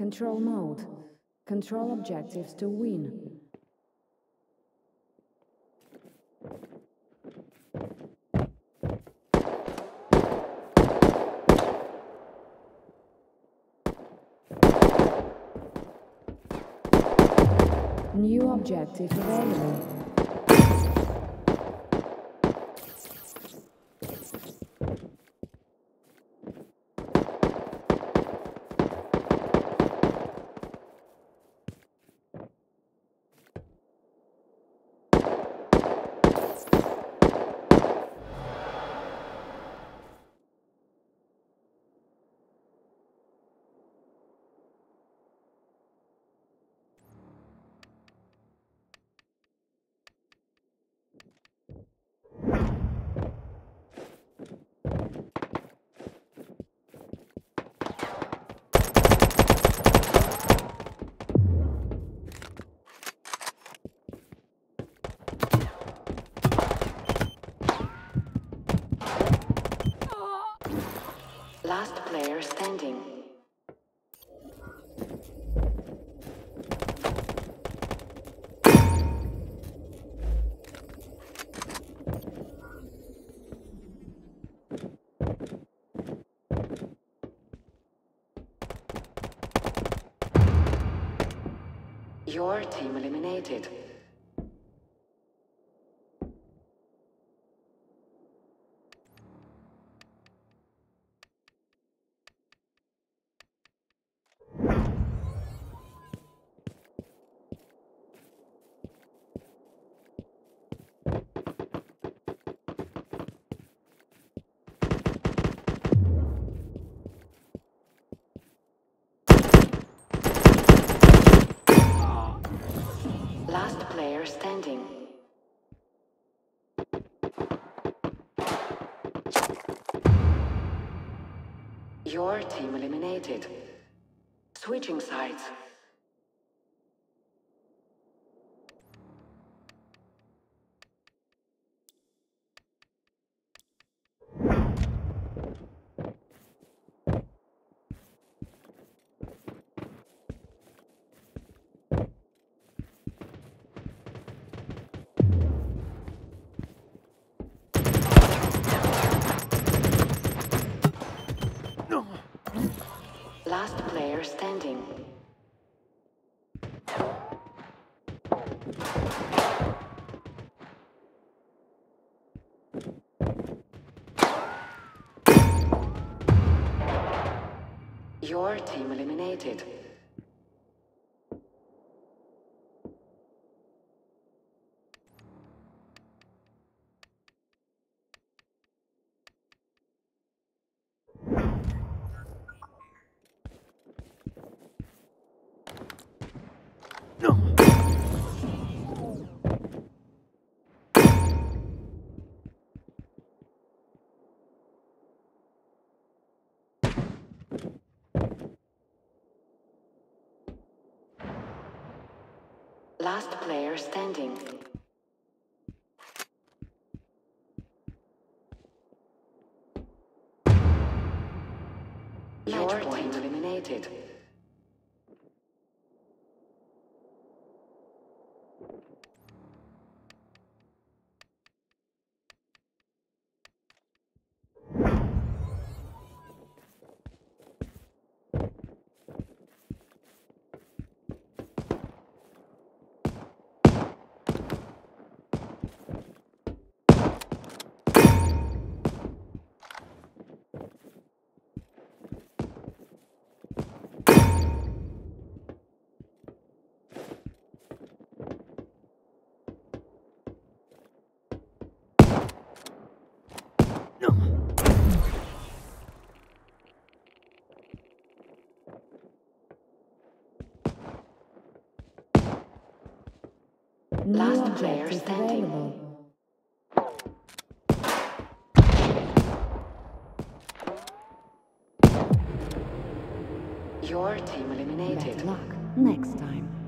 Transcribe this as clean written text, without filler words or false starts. Control mode. Control objectives to win. New objective available. Last player standing. Your team eliminated. Player standing. Your team eliminated. Switching sides. Last player standing. Your team eliminated. Last player standing. Your team eliminated. Last player standing. Your team eliminated. Good luck next time.